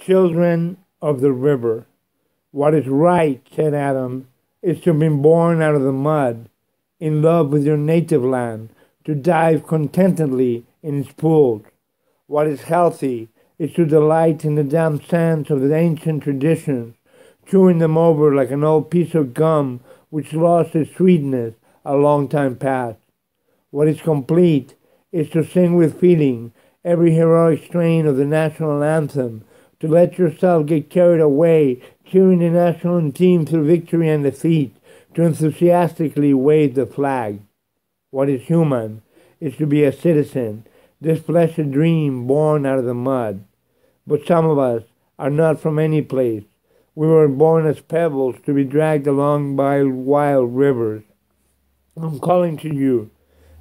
children of the river. What is right, said Adam, is to be born out of the mud, in love with your native land, to dive contentedly in its pools. What is healthy is to delight in the damp sands of the ancient traditions, chewing them over like an old piece of gum which lost its sweetness a long time past. What is complete is to sing with feeling every heroic strain of the national anthem, to let yourself get carried away, cheering the national team through victory and defeat, to enthusiastically wave the flag. What is human is to be a citizen, this blessed dream born out of the mud. But some of us are not from any place. We were born as pebbles to be dragged along by wild rivers. I'm calling to you,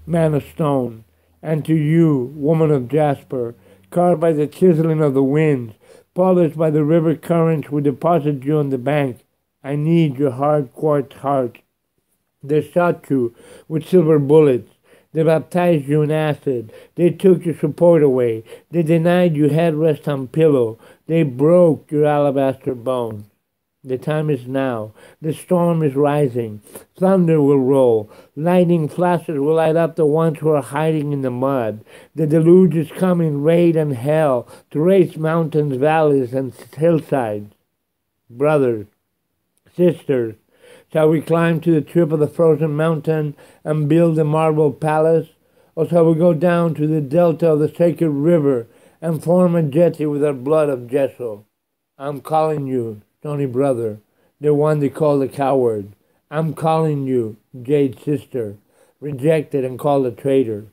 man of stone, and to you, woman of jasper, carved by the chiseling of the winds, polished by the river currents which deposit you on the bank. I need your hard quartz heart. They shot you with silver bullets. They baptized you in acid. They took your support away. They denied you headrest and pillow. They broke your alabaster bones. The time is now. The storm is rising. Thunder will roll. Lightning flashes will light up the ones who are hiding in the mud. The deluge is coming, rain and hail, to raise mountains, valleys, and hillsides. Brothers, sisters, shall we climb to the tip of the frozen mountain and build the marble palace? Or shall we go down to the delta of the sacred river and form a jetty with our blood of Jessel? I'm calling you, stony brother, the one they call the coward. I'm calling you, jade sister, rejected and called a traitor.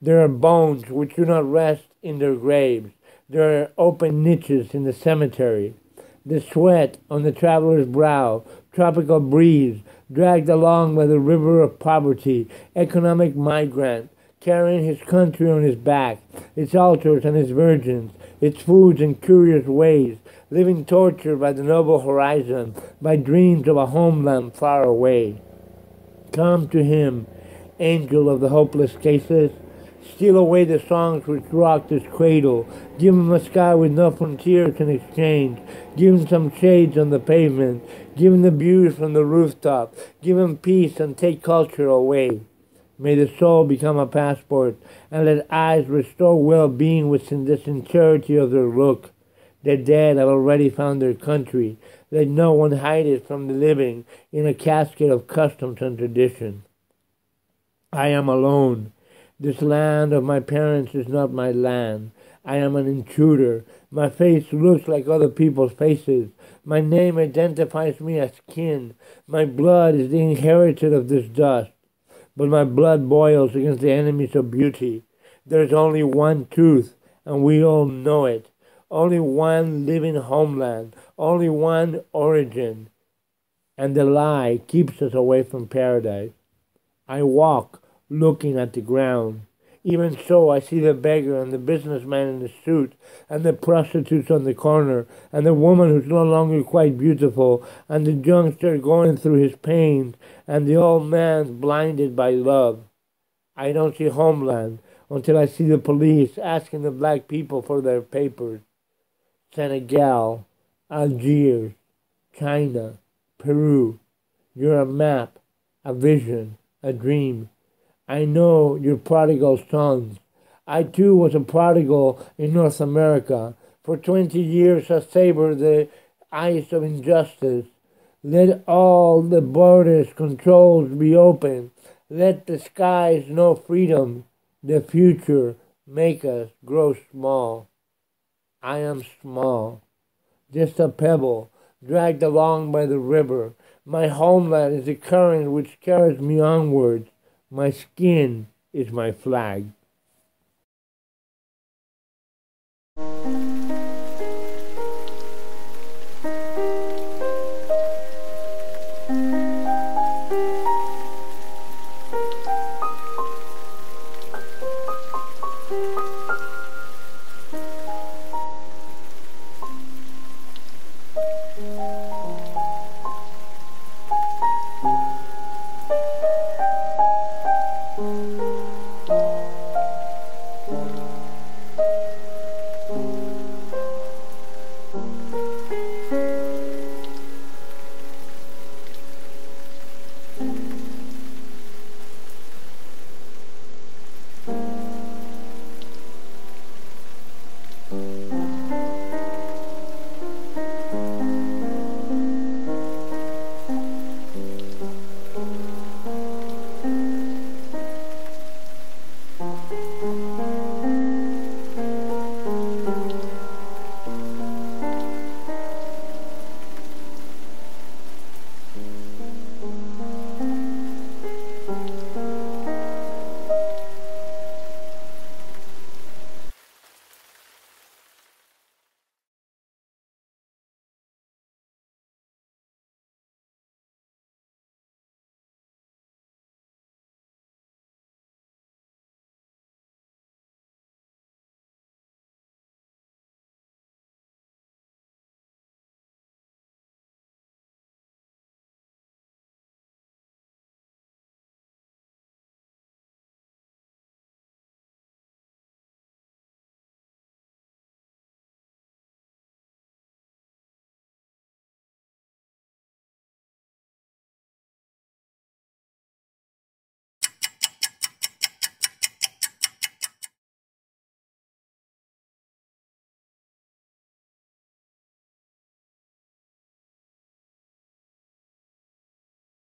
There are bones which do not rest in their graves. There are open niches in the cemetery. The sweat on the traveler's brow, tropical breeze, dragged along by the river of poverty, economic migrant, carrying his country on his back, its altars and its virgins, its foods in curious ways, living tortured by the noble horizon, by dreams of a homeland far away. Come to him, angel of the hopeless cases. Steal away the songs which rocked his cradle. Give him a sky with no frontiers in exchange. Give him some shades on the pavement. Give him the views from the rooftop. Give him peace and take culture away. May the soul become a passport, and let eyes restore well-being within the sincerity of their look. The dead have already found their country. Let no one hide it from the living in a casket of customs and tradition. I am alone. This land of my parents is not my land. I am an intruder. My face looks like other people's faces. My name identifies me as kin. My blood is the inheritance of this dust. But my blood boils against the enemies of beauty. There is only one truth, and we all know it. Only one living homeland. Only one origin. And the lie keeps us away from paradise. I walk, looking at the ground. Even so, I see the beggar and the businessman in the suit, and the prostitutes on the corner, and the woman who's no longer quite beautiful, and the youngster going through his pains, and the old man blinded by love. I don't see homeland until I see the police asking the black people for their papers. Senegal, Algiers, China, Peru. You're a map, a vision, a dream. I know your prodigal sons. I too was a prodigal in North America. For 20 years I savored the ice of injustice. Let all the borders, controls be open. Let the skies know freedom. The future make us grow small. I am small, just a pebble dragged along by the river. My homeland is the current which carries me onwards. My skin is my flag.